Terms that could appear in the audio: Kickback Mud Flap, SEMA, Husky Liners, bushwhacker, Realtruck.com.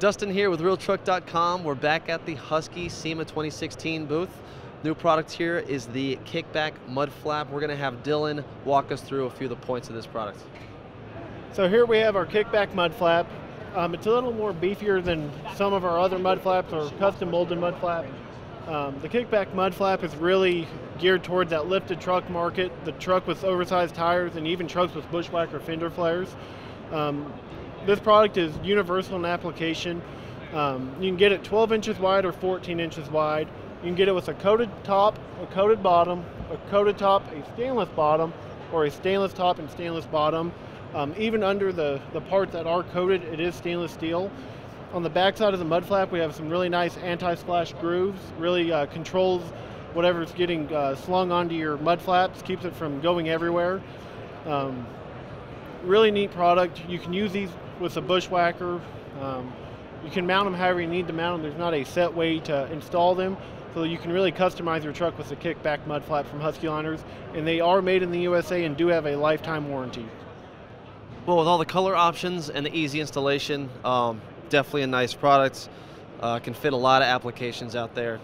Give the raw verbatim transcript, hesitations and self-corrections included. Dustin here with Realtruck dot com. We're back at the Husky SEMA twenty sixteen booth. New product here is the Kickback Mud Flap. We're going to have Dylan walk us through a few of the points of this product. So here we have our Kickback Mud Flap. Um, it's a little more beefier than some of our other mud flaps or custom molded mud flap. Um, the Kickback Mud Flap is really geared towards that lifted truck market, the truck with oversized tires, and even trucks with bushwhacker fender flares. Um, This product is universal in application. Um, you can get it twelve inches wide or fourteen inches wide. You can get it with a coated top, a coated bottom, a coated top, a stainless bottom, or a stainless top and stainless bottom. Um, even under the, the parts that are coated, it is stainless steel. On the back side of the mud flap, we have some really nice anti-splash grooves. Really uh, controls whatever's getting uh, slung onto your mud flaps, keeps it from going everywhere. Um, really neat product. You can use these with a bushwhacker. Um, you can mount them however you need to mount them. There's not a set way to install them, so you can really customize your truck with the Kickback Mud Flap from Husky Liners, and they are made in the U S A and do have a lifetime warranty. Well, with all the color options and the easy installation, um, definitely a nice product. Uh, can fit a lot of applications out there.